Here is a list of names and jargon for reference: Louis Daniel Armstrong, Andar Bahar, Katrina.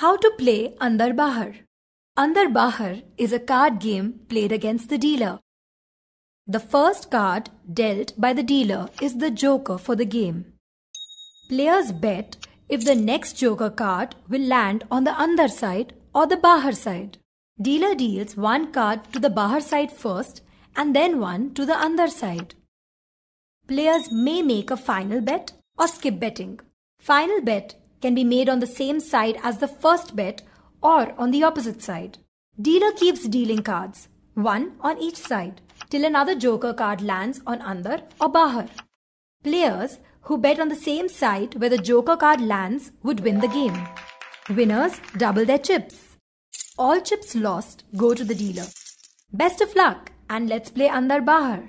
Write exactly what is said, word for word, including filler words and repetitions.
How to play Andar Bahar. Andar Bahar is a card game played against the dealer. The first card dealt by the dealer is the joker for the game. Players bet if the next joker card will land on the Andar side or the Bahar side. Dealer deals one card to the Bahar side first and then one to the Andar side. Players may make a final bet or skip betting. Final bet can be made on the same side as the first bet or on the opposite side. Dealer keeps dealing cards, one on each side, till another joker card lands on Andar or Bahar. Players who bet on the same side where the joker card lands would win the game. Winners double their chips. All chips lost go to the dealer. Best of luck, and let's play Andar Bahar.